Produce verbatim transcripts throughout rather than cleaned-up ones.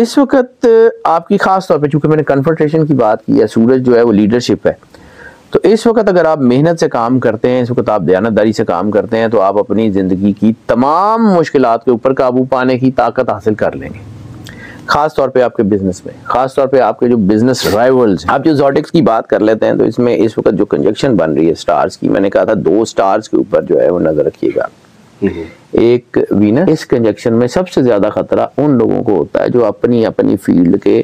इस वक्त आपकी खास तौर पे, चूंकि मैंने कन्फर्टेशन की बात की है, सूरज जो है वो लीडरशिप है, तो इस वक्त अगर आप मेहनत से काम करते हैं, इस वक्त आप दयानतदारी से काम करते हैं, तो आप अपनी ज़िंदगी की तमाम मुश्किलात के ऊपर काबू पाने की ताकत हासिल कर लेंगे। खास तौर पे आपके बिजनेस में, खास तौर पे आपके जो बिजनेस राइवल्स, आप जो ज़ोडिक्स की बात कर लेते हैं, तो इसमें इस वक्त जो कंजक्शन बन रही है स्टार्स की, मैंने कहा था दो स्टार्स के ऊपर जो है वो नज़र रखिएगा। एक वीनस, इस कंजक्शन में सबसे ज़्यादा खतरा उन लोगों को होता है जो अपनी अपनी फील्ड के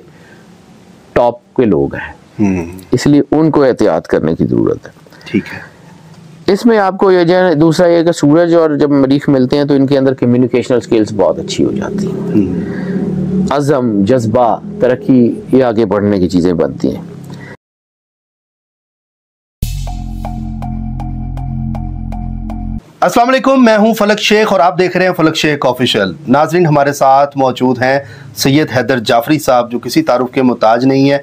टॉप के लोग हैं, इसलिए उनको एहतियात करने की जरूरत है। ठीक है, इसमें आपको ये जो है, दूसरा ये कि सूरज और जब मरीख मिलते हैं तो इनके अंदर कम्युनिकेशनल स्किल्स बहुत अच्छी हो जाती है, अज़म, जज्बा, तरक्की, ये आगे बढ़ने की चीज़ें बनती हैं। अस्सलाम वालेकुम, मैं हूं फलक शेख और आप देख रहे हैं फलक शेख ऑफिशियल। नाजरीन, हमारे साथ मौजूद हैं सैयद हैदर जाफरी साहब, जो किसी तारुफ के मुताज नहीं है,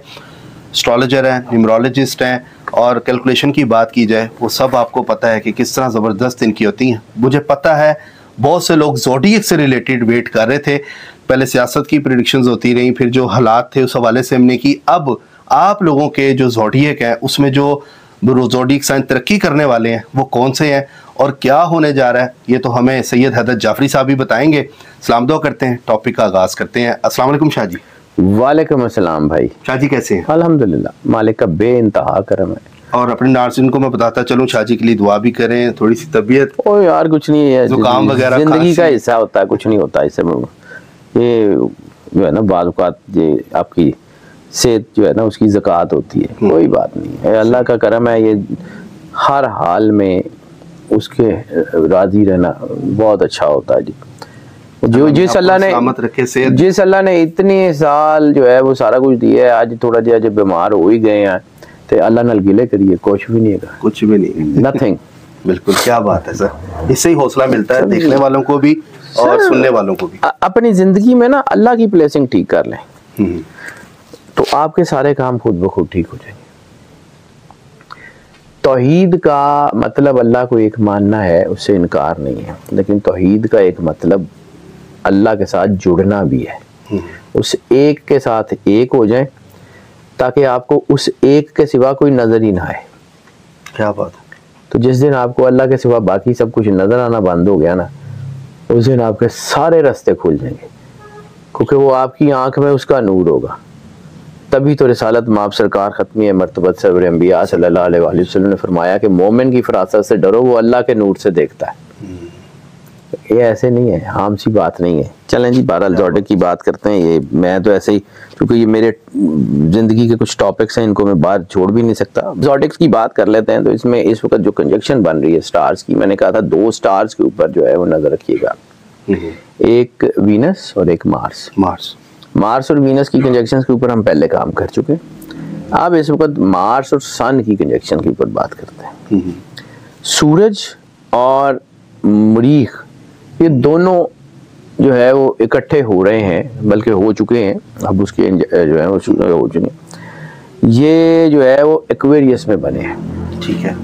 एस्ट्रोलॉजर हैं, न्यूमरोलॉजिस्ट हैं, और कैलकुलेशन की बात की जाए वो सब आपको पता है कि किस तरह ज़बरदस्त इनकी होती हैं। मुझे पता है बहुत से लोग ज़ोडिएक से रिलेटेड वेट कर रहे थे, पहले सियासत की प्रेडिक्शंस होती रहीं, फिर जो हालात थे उस हवाले से हमने की। अब आप लोगों के जो ज़ोडिएक हैं उसमें जो ज़ोडिएक साइन तरक्की करने वाले हैं वो कौन से हैं और क्या होने जा रहा है, ये तो हमें सैयद हैदर जाफरी साहब ही बताएँगे। सलाम दुआ करते हैं, टॉपिक का आगाज़ करते हैं। अस्सलाम वालेकुम शाह जी। वालेकुम अस्सलाम भाई। शाह जी कैसे हैं? अल्हम्दुलिल्लाह, मालिक का बेइंतहा करम है। और अपने नाज़रीन को मैं बताता चलूँ, शाह जी के लिए दुआ भी करें, थोड़ी सी तबीयत। ओ यार कुछ नहीं है, जुकाम वगैरह जिंदगी का हिस्सा होता है, कुछ नहीं होता इससे। ये जो है ना बाद औक़ात ये आपकी सेहत जो है ना उसकी ज़कात होती है, कोई बात नहीं है, अल्लाह का करम है। ये हर हाल में उसके राज़ी रहना बहुत अच्छा होता है जी। जो जिस अल्लाह ने जिस अल्लाह ने इतने साल जो है वो सारा कुछ दिया है, आज थोड़ा जहा जब बीमार हो ही गए हैं तो अल्लाह नाल गिले करिए, कुछ भी नहीं है, कुछ भी नहीं, नथिंग। बिल्कुल, क्या बात है सर, इससे ही हौसला मिलता है देखने वालों को भी और सुनने वालों को भी। अपनी जिंदगी में ना अल्लाह की ब्लेसिंग ठीक कर लें तो आपके सारे काम खुद ब खुद ठीक हो जाएंगे। तौहीद का मतलब अल्लाह को एक मानना है, उससे इनकार नहीं है, लेकिन तौहीद का एक मतलब अल्लाह के साथ जुड़ना भी है। उस एक के साथ एक हो जाए ताकि आपको उस एक के सिवा कोई नज़र ही ना आए। क्या बात है। तो जिस दिन आपको अल्लाह के सिवा बाकी सब कुछ नज़र आना बंद हो गया ना, उस दिन आपके सारे रास्ते खुल जाएंगे, क्योंकि वो आपकी आंख में उसका नूर होगा। तभी तो रिसालत माप सरकार ख़त्मी मरतबत सबर अम्बिया सल्लल्लाहु अलैहि वसल्लम ने फरमाया कि मोमिन की फरासत से डरो, वो अल्लाह के नूर से देखता है। ये ऐसे नहीं है, आम सी बात नहीं है। चलें जी, बहरहाल ज़ोडिएक की बात करते हैं। ये मैं तो ऐसे ही, क्योंकि ये मेरे ज़िंदगी के कुछ टॉपिक्स हैं, इनको मैं बाहर छोड़ भी नहीं सकता। ज़ोडिएक्स की बात कर लेते हैं, तो इसमें इस वक्त जो कंजक्शन बन रही है स्टार्स की, मैंने कहा था दो स्टार्स के ऊपर जो है वो नज़र रखिएगा, एक वीनस और एक मार्स। मार्स मार्स और वीनस की कंजक्शन के ऊपर हम पहले काम कर चुके हैं। अब इस वक्त मार्स और सन की कंजक्शन के ऊपर बात करते हैं। सूरज और मरीख ये दोनों जो है वो इकट्ठे हो रहे हैं, बल्कि हो चुके हैं, अब उसके जो है वो हो चुके हैं। ये जो है वो एक्वेरियस में बने हैं, ठीक है,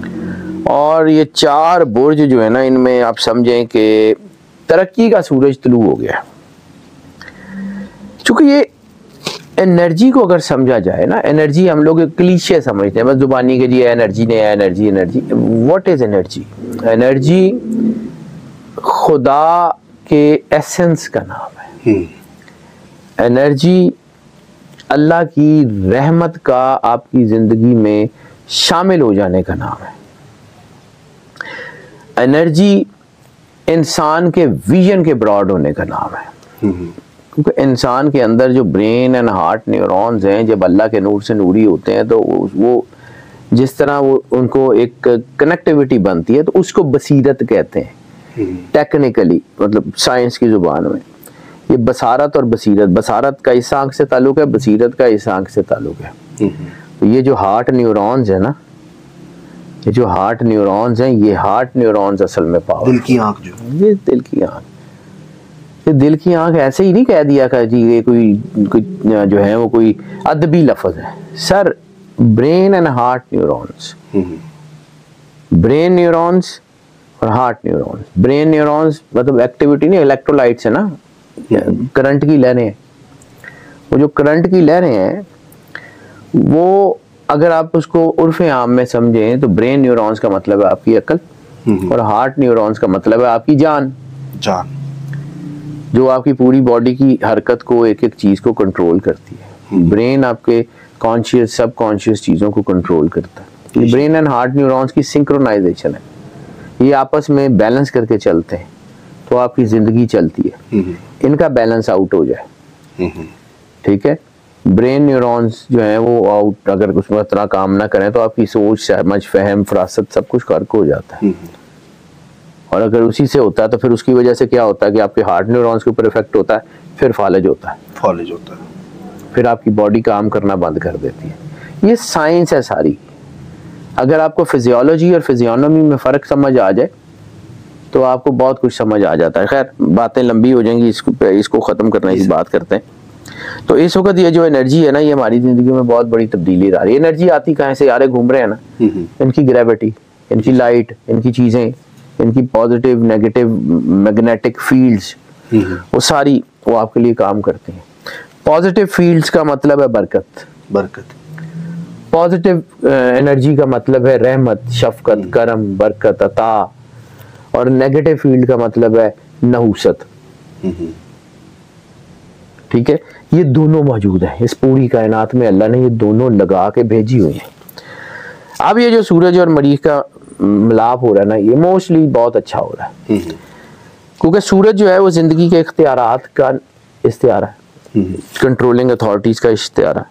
और ये चार बुर्ज जो है ना, इनमें आप समझें कि तरक्की का सूरज तलू हो गया। चूँकि ये एनर्जी को अगर समझा जाए ना, एनर्जी हम लोग क्लीशे समझते हैं, बस जुबानी के लिए एनर्जी ने energy energy what is energy? Energy खुदा के एसेंस का नाम है। एनर्जी अल्लाह की रहमत का आपकी ज़िंदगी में शामिल हो जाने का नाम है। एनर्जी इंसान के विजन के ब्रॉड होने का नाम है, क्योंकि इंसान के अंदर जो ब्रेन एंड हार्ट न्यूरॉन्स हैं, जब अल्लाह के नूर से नूरी होते हैं तो वो जिस तरह वो उनको एक कनेक्टिविटी बनती है, तो उसको बसीरत कहते हैं टेक्निकली, मतलब साइंस की जुबान में। ये बसारत और बसीरत, बसारत का इस आंख से ताल्लुक है, बसीरत का इस आंख से ताल्लुक है। तो ये जो हार्ट न्यूरॉन्स है ना, ये जो हार्ट न्यूरॉन्स हैं, ये हार्ट न्यूरॉन्स असल में पावर, दिल की आंख जो, ये दिल की आंख, ये दिल की आंख ऐसे ही नहीं कह दिया कर जी, ये कोई कोई जो है वो कोई अदबी लफ्ज है sir. Brain and heart neurons, brain neurons और हार्ट न्यूरॉन्स। ब्रेन न्यूरॉन्स मतलब एक्टिविटी नहीं, इलेक्ट्रोलाइट्स है ना, करंट की लहरें, वो जो करंट की लहरें हैं वो अगर आप उसको उर्फ आम में समझें तो ब्रेन न्यूरॉन्स का मतलब है आपकी अकल और हार्ट न्यूरॉन्स का मतलब है आपकी जान जान जो आपकी पूरी बॉडी की हरकत को एक एक चीज को कंट्रोल करती है। ब्रेन आपके कॉन्शियस सब कॉन्शियस चीजों को कंट्रोल करता है। ये ब्रेन एंड हार्ट न्यूरॉन्स की सिंक्रोनाइजेशन है, ये आपस में बैलेंस करके चलते हैं तो आपकी जिंदगी चलती है। इनका बैलेंस आउट हो जाए, ठीक है, ब्रेन न्यूरॉन्स जो हैं वो आउट अगर उस तरह काम ना करें तो आपकी सोच समझ फहम फरासत सब कुछ गर्क हो जाता है। और अगर उसी से होता है तो फिर उसकी वजह से क्या होता है कि आपके हार्ट न्यूरॉन्स के ऊपर इफेक्ट होता है, फिर फॉलेज होता है फॉलेज होता है फिर आपकी बॉडी काम करना बंद कर देती है। ये साइंस है सारी। अगर आपको फिजियोलॉजी और फिजियोनॉमी में फ़र्क समझ आ जाए तो आपको बहुत कुछ समझ आ जाता है। खैर बातें लंबी हो जाएंगी, इसको इसको ख़त्म करने की बात करते हैं। तो इस वक्त ये जो एनर्जी है ना ये हमारी जिंदगी में बहुत बड़ी तब्दीली ला रही है। एनर्जी आती कहाँ से? यारे घूम रहे हैं ना, इनकी ग्रेविटी, इनकी लाइट, इनकी चीज़ें, इनकी पॉजिटिव नेगेटिव मैग्नेटिक फील्ड्स, वो सारी वो आपके लिए काम करती हैं। पॉजिटिव फील्ड्स का मतलब है बरकत बरकत पॉजिटिव एनर्जी का मतलब है रहमत, शफकत, करम, बरकत, अता। और नेगेटिव फील्ड का मतलब है नहुसत, ठीक है। ये दोनों मौजूद हैं इस पूरी कायनात में, अल्लाह ने ये दोनों लगा के भेजी हुई हैं। अब ये जो सूरज और मरीज का मिलाप हो रहा है ना ये मोस्टली बहुत अच्छा हो रहा है क्योंकि सूरज जो है वो जिंदगी के इख्तियारात का इश्तियार है, कंट्रोलिंग अथॉरिटीज का इश्तियार है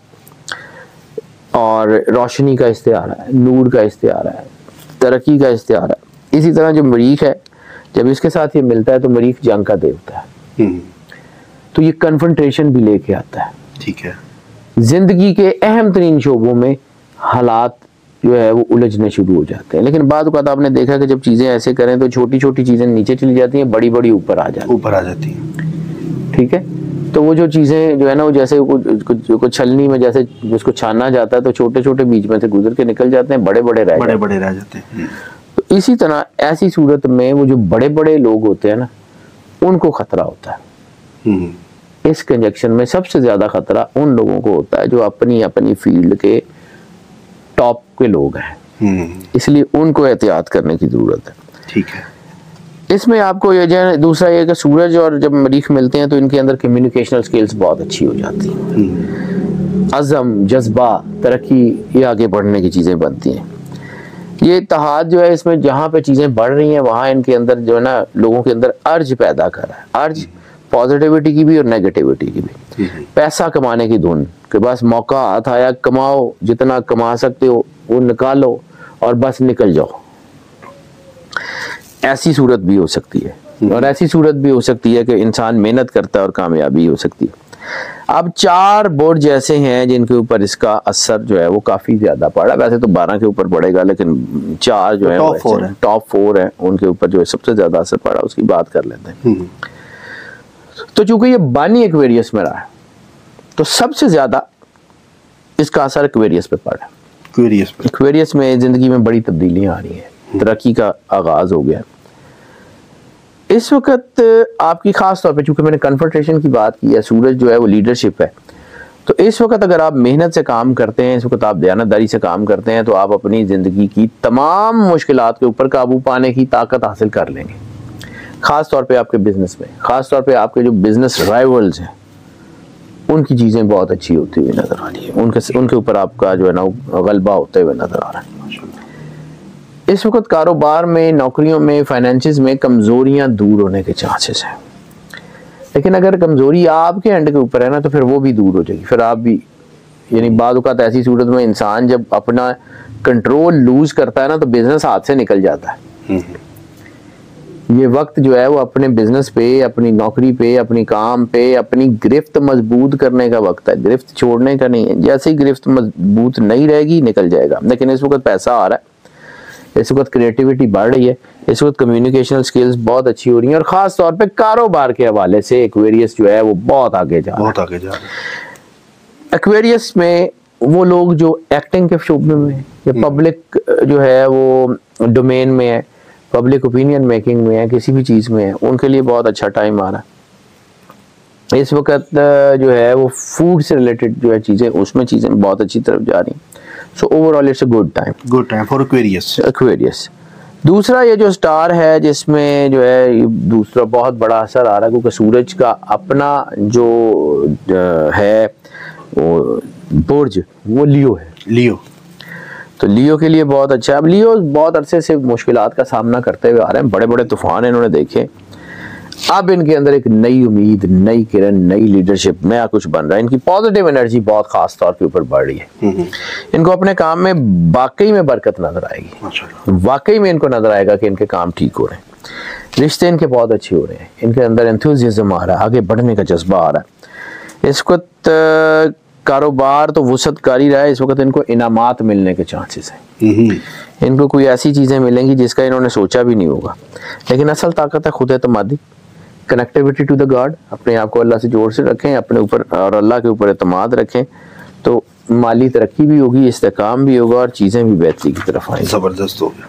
और रोशनी का इश्तियार है, नूर का इश्तियार है, तरक्की का इश्तियार है। इसी तरह जो मरीख है जब इसके साथ ये मिलता है तो मरीख जंग का देवता है, तो ये कन्फ्रंटेशन भी लेके आता है, ठीक है। जिंदगी के अहम तरीन शोबों में हालात जो है वो उलझने शुरू हो जाते हैं। लेकिन बाद वक्त आपने देखा कि जब चीजें ऐसे करें तो छोटी छोटी चीजें नीचे चली जाती हैं, बड़ी बड़ी ऊपर आ जाती ऊपर आ जाती हैं, ठीक है। तो वो जो चीजें जो है ना वो जैसे कुछ छलनी में जैसे उसको छाना जाता है तो छोटे छोटे बीच में से गुजर के निकल जाते हैं, बड़े बड़े रह बड़े बड़े रह जाते हैं। तो इसी तरह ऐसी सूरत में वो जो बड़े बड़े लोग होते हैं ना उनको खतरा होता है। इस कंजक्शन में सबसे ज्यादा खतरा उन लोगों को होता है जो अपनी अपनी फील्ड के टॉप के लोग हैं, इसलिए उनको एहतियात करने की जरूरत है, ठीक है। इसमें आपको ये जो है दूसरा ये कि सूरज और जब मरीख मिलते हैं तो इनके अंदर कम्युनिकेशनल स्किल्स बहुत अच्छी हो जाती हैं, अज़म, जज्बा, तरक्की, ये आगे बढ़ने की चीज़ें बनती हैं। ये इत्तेहाद जो है इसमें जहाँ पे चीज़ें बढ़ रही हैं वहाँ इनके अंदर जो है ना लोगों के अंदर अर्ज पैदा कर रहा है, अर्ज पॉजिटिविटी की भी और नेगेटिविटी की भी, पैसा कमाने की धुन के पास मौका हाथ आया, कमाओ, जितना कमा सकते हो वो निकालो और बस निकल जाओ। ऐसी सूरत भी हो सकती है और ऐसी सूरत भी हो सकती है कि इंसान मेहनत करता है और कामयाबी हो सकती है। अब चार बोर्ड जैसे हैं जिनके ऊपर इसका असर जो है वो काफी ज्यादा पड़ा, वैसे तो बारह के ऊपर पड़ेगा लेकिन चार जो है टॉप फोर है उनके ऊपर जो है सबसे ज्यादा असर पड़ा, उसकी बात कर लेते हैं। तो चूंकि ये बानी एक्वेरियस में रहा है तो सबसे ज्यादा इसका असर एक्वेरियस पे पड़ा है। एक्वेरियस पे एक्वेरियस में जिंदगी में बड़ी तब्दीलियां आ रही हैं, तरक्की का आगाज हो गया इस वक्त आपकी। खास तौर पे चूंकि मैंने कन्फर्टेशन की बात की है, सूरज जो है वो लीडरशिप है, तो इस वक्त अगर आप मेहनत से काम करते हैं, इस वक्त आप दयानतदारी से काम करते हैं तो आप अपनी जिंदगी की तमाम मुश्किलात के ऊपर काबू पाने की ताकत हासिल कर लेंगे। खास तौर पे आपके बिजनेस में, खास तौर पे आपके जो बिजनेस राइवल्स हैं उनकी चीज़ें बहुत अच्छी होती हुई नज़र आ रही है, उनके उनके ऊपर आपका जो है ना गलबा होते हुए नज़र आ रहा है। इस वक्त कारोबार में, नौकरियों में, फाइनेंसिस में कमज़ोरियां दूर होने के चांसेस हैं, लेकिन अगर कमज़ोरी आपके एंड के ऊपर है ना तो फिर वो भी दूर हो जाएगी, फिर आप भी यानी बाद औक़ात ऐसी सूरत में इंसान जब अपना कंट्रोल लूज़ करता है ना तो बिज़नेस हाथ से निकल जाता है। ये वक्त जो है वो अपने बिजनेस पे, अपनी नौकरी पे, अपनी काम पे अपनी गिरफ्त मजबूत करने का वक्त है, गिरफ्त छोड़ने का नहीं है। जैसे ही गिरफ्त मजबूत नहीं रहेगी निकल जाएगा। लेकिन इस वक्त पैसा आ रहा है, इस वक्त क्रिएटिविटी बढ़ रही है, इस वक्त कम्युनिकेशन स्किल्स बहुत अच्छी हो रही है और खास तौर पे कारोबार के हवाले से एक्वेरियस जो है वो बहुत आगे जा बहुत आगे जा रहा है। एक्वेरियस में वो लोग जो एक्टिंग के शोबे में है या पब्लिक जो है वो डोमेन में है, पब्लिक ओपिनियन मेकिंग में है, किसी भी चीज़ में है, उनके लिए बहुत अच्छा टाइम आ रहा है। इस वक्त जो है वो फूड से रिलेटेड जो है चीज़ें, उसमें चीज़ें बहुत अच्छी तरफ जा रही हैं। So overall it's a good time, good time for Aquarius. Aquarius दूसरा ये जो स्टार है जिसमें जो है दूसरा बहुत बड़ा असर आ रहा है, क्योंकि सूरज का अपना जो है वो बुर्ज वो लियो है। लियो तो लियो के लिए बहुत अच्छा है। अब लियो बहुत अरसे से मुश्किलात का सामना करते हुए आ रहे हैं, बड़े बड़े तूफान इन्होंने देखे। अब इनके अंदर एक नई उम्मीद, नई किरण, नई लीडरशिप, नया कुछ बन रहा है। इनकी पॉजिटिव एनर्जी बहुत खास तौर के ऊपर बढ़ रही है। इनको अपने काम में वाकई में बरकत नजर आएगी, वाकई में इनको नजर आएगा कि इनके काम ठीक हो रहे हैं, रिश्ते इनके बहुत अच्छे हो रहे हैं, इनके अंदर एंथुजियाज्म आ रहा है, आगे बढ़ने का जज्बा आ रहा है। इस वक्त कारोबार तो वसत कर ही रहा है, इस वक्त इनको इनामात मिलने के चांसेस हैं। इनको कोई ऐसी चीज़ें मिलेंगी जिसका इन्होंने सोचा भी नहीं होगा। लेकिन असल ताकत है खुद एतमादी, कनेक्टिविटी टू द गॉड, अपने आप को अल्लाह से जोड़ से रखें, अपने ऊपर और अल्लाह के ऊपर एतमाद रखें, तो माली तरक्की भी होगी, इस्तेकाम भी होगा और चीज़ें भी बेहतरी की तरफ आएंगी, ज़बरदस्त होगा।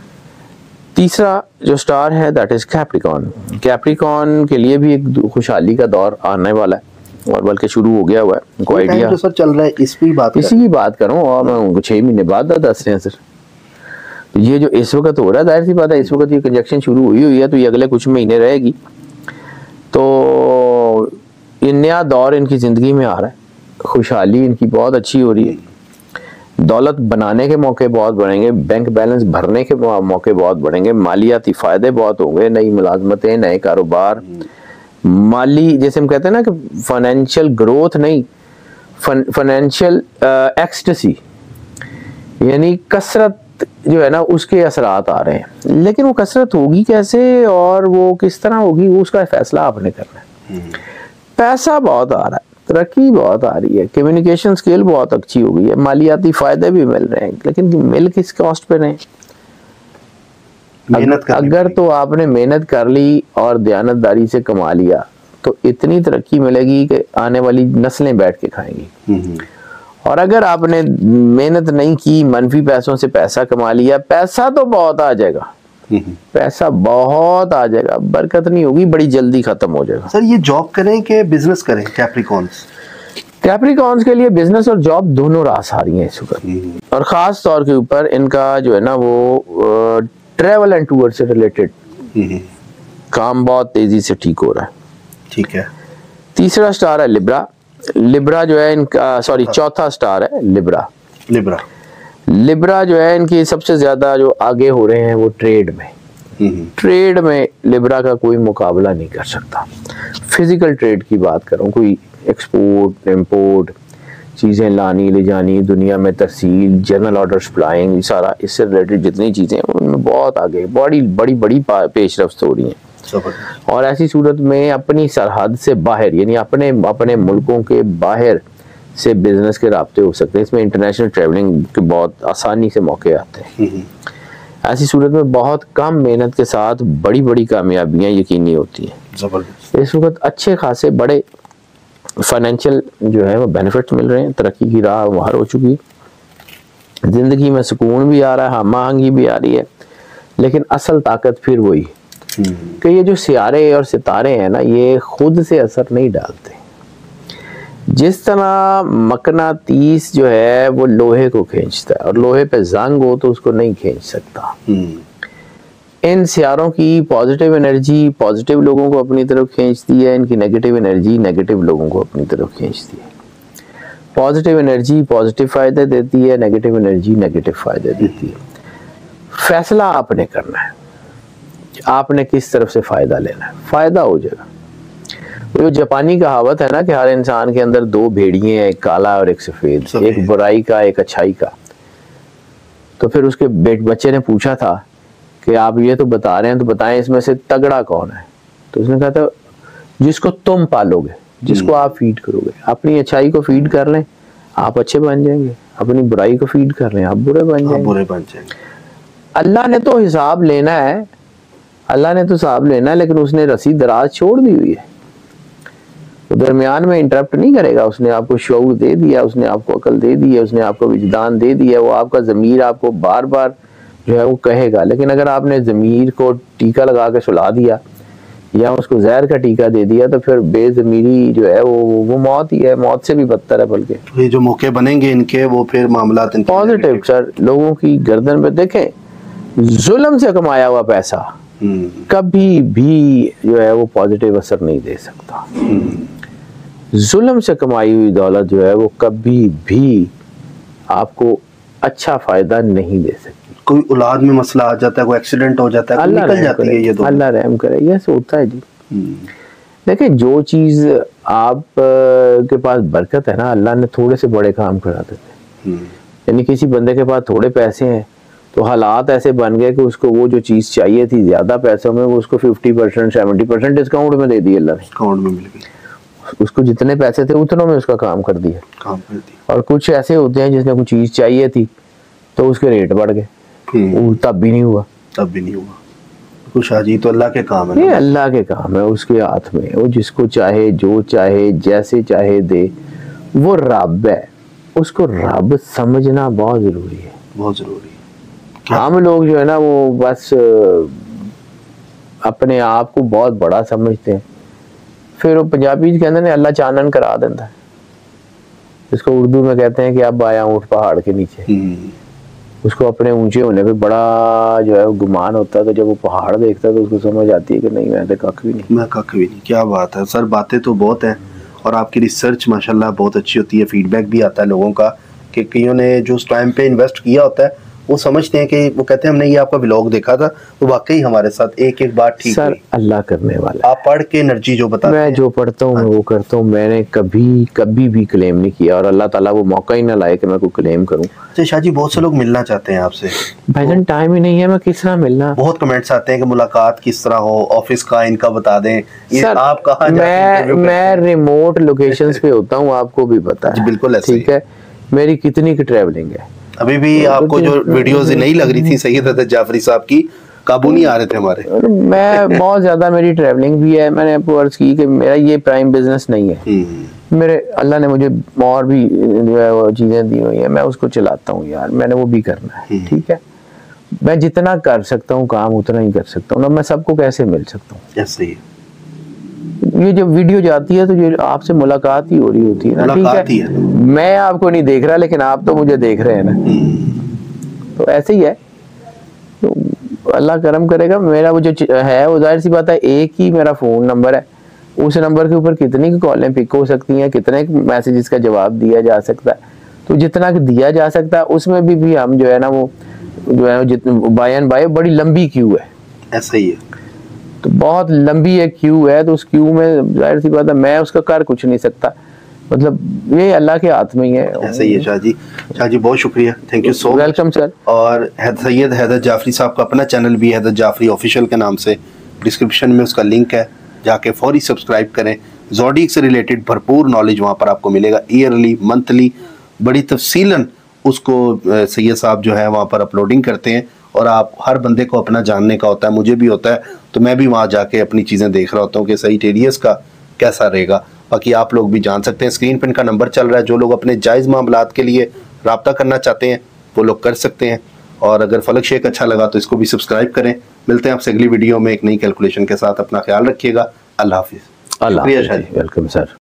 तीसरा जो स्टार है दैट इज़ कैप्रिकॉन। कैप्रिकॉन के लिए भी एक खुशहाली का दौर आने वाला है, और बल्कि शुरू हो गया हुआ है। उनको आइडिया सर चल रहा है, इस भी बात इसी की बात करूँ और मैं उनको छः महीने बाद दस रहे हैं सर। तो ये जो इस वक्त हो रहा है, जाहिर सी बात है इस वक्त ये कंजक्शन शुरू हुई हुई है, तो ये अगले कुछ महीने रहेगी। तो ये नया दौर इनकी ज़िंदगी में आ रहा है, खुशहाली इनकी बहुत अच्छी हो रही है, दौलत बनाने के मौके बहुत बढ़ेंगे, बैंक बैलेंस भरने के मौके बहुत बढ़ेंगे, मालियाती फ़ायदे बहुत होंगे, नई मुलाजमतें, नए कारोबार, माली जैसे हम कहते हैं ना कि फाइनेंशियल ग्रोथ नहीं, फाइनेंशियल एक्सटेसी यानी कसरत जो है ना उसके असरात आ रहे हैं। लेकिन वो कसरत होगी कैसे और वो किस तरह होगी, वो उसका फैसला आपने करना है। पैसा बहुत आ रहा है, तरक्की बहुत आ रही है, कम्युनिकेशन स्किल बहुत अच्छी हो गई है, मालियाती फ़ायदे भी मिल रहे हैं, लेकिन मिल किस कॉस्ट पे रहे। मेहनत अगर, अगर तो आपने मेहनत कर ली और दयानतदारी से कमा लिया तो इतनी तरक्की मिलेगी कि आने वाली नस्लें बैठ के खाएंगी। और अगर आपने मेहनत नहीं की, मनफी पैसों से पैसा कमा लिया, पैसा तो बहुत आ जाएगा, पैसा बहुत आ जाएगा, बरकत नहीं होगी, बड़ी जल्दी खत्म हो जाएगा। सर ये जॉब करें कि बिजनेस करें? कैप्रिकॉन्स कैप्रिकॉन्स के लिए बिजनेस और जॉब दोनों रास आ रही है इस वक्त, और खास तौर के ऊपर इनका जो है ना वो ट्रैवल एंड टूर से रिलेटेड काम बहुत तेजी से ठीक हो रहा है। ठीक है। तीसरा स्टार है लिब्रा। लिब्रा जो है इनका सॉरी चौथा स्टार है लिब्रा। लिब्रा लिब्रा जो है इनकी सबसे ज्यादा जो आगे हो रहे हैं वो ट्रेड में, ट्रेड में लिब्रा का कोई मुकाबला नहीं कर सकता। फिजिकल ट्रेड की बात करूँ, कोई एक्सपोर्ट इम्पोर्ट, चीज़ें लानी ले जानी, दुनिया में तरसील, जनरल ऑर्डर सप्लाइंग, सारा इससे रिलेटेड जितनी चीज़ें हैं उनमें बहुत आगे बड़ी बड़ी बड़ी पेश रफ्त हो रही हैं। और ऐसी सूरत में अपनी सरहद से बाहर यानी अपने अपने मुल्कों के बाहर से बिजनेस के राब्ते हो सकते हैं। इसमें इंटरनेशनल ट्रैवलिंग के बहुत आसानी से मौके आते हैं। ऐसी सूरत में बहुत कम मेहनत के साथ बड़ी बड़ी कामयाबियाँ यकीनी होती हैं। इस वक्त अच्छे खासे बड़े फाइनेंशियल जो है वो बेनिफिट मिल रहे हैं, तरक्की की राह वहाँ हो चुकी है, ज़िंदगी में सुकून भी आ रहा है, हम आहंगी भी आ रही है। लेकिन असल ताकत फिर वही कि ये जो सियारे और सितारे हैं ना, ये खुद से असर नहीं डालते। जिस तरह मकनातीस जो है वो लोहे को खींचता है और लोहे पे जंग हो तो उसको नहीं खींच सकता, इन सियारों की पॉजिटिव एनर्जी पॉजिटिव लोगों को अपनी तरफ खींचती है, इनकी नेगेटिव एनर्जी नेगेटिव लोगों को अपनी तरफ खींचती है। पॉजिटिव एनर्जी पॉजिटिव फ़ायदे देती है, नेगेटिव एनर्जी नेगेटिव फ़ायदे देती है। फैसला आपने करना है, आपने किस तरफ से फ़ायदा लेना है, फ़ायदा हो जाएगा। वो जो जापानी कहावत है ना कि हर इंसान के अंदर दो भेड़िए हैं, एक काला और एक सफ़ेद, एक बुराई का एक अच्छाई का। तो फिर उसके बेट बच्चे ने पूछा था कि आप ये तो बता रहे हैं, तो बताएं इसमें से तगड़ा कौन है? तो उसने कहा था जिसको तुम पालोगे, जिसको आप फीड करोगे। अपनी अच्छाई को फीड कर लें आप अच्छे बन जाएंगे, अपनी बुराई को फीड कर लें आप बुरे बन जाएंगे, बुरे बन जाएंगे। अल्लाह ने तो हिसाब लेना है, अल्लाह ने तो हिसाब लेना है, लेकिन उसने रस्सी दराज छोड़ दी हुई है, तो दरमियान में इंटरप्ट नहीं करेगा। उसने आपको शऊर दे दिया, उसने आपको अकल दे दी है, उसने आपको विजदान दे दिया, वो आपका ज़मीर आपको बार बार जो है वो कहेगा। लेकिन अगर आपने ज़मीर को टीका लगा के सुला दिया या उसको जहर का टीका दे दिया तो फिर बेजमीरी जो है वो वो मौत ही है, मौत से भी बदतर है। बल्कि ये जो मौके बनेंगे इनके वो फिर मामला पॉजिटिव सर, लोगों की गर्दन पे देखें, जुल्म से कमाया हुआ पैसा कभी भी जो है वो पॉजिटिव असर नहीं दे सकता। जुल्म से कमाई हुई दौलत जो है वो कभी भी आपको अच्छा फायदा नहीं दे सकती। कोई औलाद में मसला आ जाता है, कोई एक्सीडेंट हो जाता है, अल्लाह निकल जाती है, ये अल्लाह रहम करे, ये होता है जी। देखिए जो चीज आप के पास बरकत है ना, अल्लाह ने थोड़े से बड़े काम करा देते हैं। यानी किसी बंदे के पास थोड़े पैसे हैं तो हालात ऐसे बन गए कि उसको वो जो चीज चाहिए थी ज्यादा पैसों में वो उसको fifty percent seventy percent discount में दे दिए अल्लाह ने, डिस्काउंट में मिल गए। उसको जितने पैसे थे उतनों में उसका काम कर दिया काम कर दिया। और कुछ ऐसे होते हैं जिसने कुछ चीज चाहिए थी तो उसके रेट बढ़ गए, तब भी नहीं हुआ तब भी नहीं हुआ कुछ। हाजी तो अल्लाह के काम है, ये अल्लाह के काम है, उसके हाथ में। वो जिसको चाहे जो चाहे जैसे चाहे दे, वो रब है, उसको रब समझना बहुत जरूरी है, बहुत जरूरी है। हम लोग जो है ना वो बस अपने आप को बहुत बड़ा समझते हैं, फिर वो पंजाबी कहते हैं अल्लाह चानन करा देता है, इसको उर्दू में कहते हैं कि अब आया ऊँट पहाड़ के नीचे। उसको अपने ऊंचे होने पे बड़ा जो है गुमान होता है, तो जब वो पहाड़ देखता है तो उसको समझ आती है कि नहीं मैं तो कख भी नहीं, मैं कख भी नहीं। क्या बात है सर, बातें तो बहुत हैं और आपकी रिसर्च माशाल्लाह बहुत अच्छी होती है, फीडबैक भी आता है लोगों का कि कईयों ने जो उस टाइम पे इन्वेस्ट किया होता है वो समझते हैं कि वो कहते हैं हमने ये आपका व्लॉग देखा था वो वाकई हमारे साथ एक एक बात ठीक सर। अल्लाह करने वाला है। आप पढ़ के एनर्जी जो बताते हैं, मैं जो पढ़ता हूँ वो करता हूँ, मैंने कभी कभी भी क्लेम नहीं किया और अल्लाह ताला वो मौका ही ना लाए कि मैं कोई क्लेम करूँ। अच्छा शाह जी, बहुत से लोग मिलना चाहते हैं आपसे, भाईजान टाइम ही नहीं है, मैं किस तरह मिलना। बहुत कमेंट्स आते हैं कि मुलाकात किस तरह हो, ऑफिस का इनका बता दें, ये आप कहाँ। मैं मैं रिमोट लोकेशंस पे होता हूँ, आपको भी पता है बिल्कुल, ठीक है। मेरी कितनी की ट्रैवलिंग है, अभी भी आपको जो वीडियोस नहीं लग रही थी सैयद हैदर जाफरी साहब की, काबू नहीं आ रहे थे हमारे। मैं बहुत ज्यादा मेरी ट्रैवलिंग भी है, मैंने आपको अर्ज की कि मेरा ये प्राइम बिजनेस नहीं है, मेरे अल्लाह ने मुझे और भी जो है वो चीज़ें दी हुई हैं, मैं उसको चलाता हूँ यार, मैंने वो भी करना है, ठीक है। मैं जितना कर सकता हूँ काम उतना ही कर सकता हूँ ना, मैं सबको कैसे मिल सकता हूँ। ऐसे ही ये जब वीडियो जाती है तो ये आपसे मुलाकात ही हो रही होती है ना, ठीक है। मैं आपको नहीं देख रहा लेकिन आप तो मुझे देख रहे हैं ना, तो ऐसे ही है। तो अल्लाह करम करेगा, मेरा वो जो है वो जाहिर सी बात है एक ही मेरा फ़ोन नंबर है, उस नंबर के ऊपर कितनी कॉलें पिक हो सकती हैं, कितने मैसेजेस का जवाब दिया जा सकता है, तो जितना दिया जा सकता है उसमें भी, भी हम जो है ना वो जो है जितने बाय एंड बाय बड़ी लंबी क्यू है, ऐसा ही है। तो बहुत लंबी एक क्यू है, तो उस क्यू में जाहिर सी बात है मैं उसका कर कुछ नहीं सकता, मतलब ये अल्लाह के हाथ में ही है, ऐसा ही है। शाह जी, शाह जी बहुत शुक्रिया, thank you so much, welcome sir. और सैयद हैदर जाफरी साहब का अपना चैनल भी हैदर जाफरी ऑफिशियल के नाम से, डिस्क्रिप्शन में उसका लिंक है, जाके फौरी सब्सक्राइब करें। जोडिक से रिलेटेड भरपूर नॉलेज वहाँ पर आपको मिलेगा, ईयरली मंथली बड़ी तफसीलन उसको सैयद साहब जो है वहाँ पर अपलोडिंग करते हैं और आप हर बंदे को अपना जानने का होता है, मुझे भी होता है, तो मैं भी वहाँ जाके अपनी चीज़ें देख रहा होता हूँ कि सही टेरियस का कैसा रहेगा। बाकी आप लोग भी जान सकते हैं, स्क्रीन पर इनका नंबर चल रहा है, जो लोग अपने जायज़ मामलात के लिए रब्ता करना चाहते हैं वो लोग कर सकते हैं। और अगर फलक शेख अच्छा लगा तो इसको भी सब्सक्राइब करें। मिलते हैं आपसे अगली वीडियो में एक नई कैलकुलेशन के साथ, अपना ख्याल रखिएगा, अल्लाह हाफिज़। शुक्रिया शाह जी, वेलकम सर।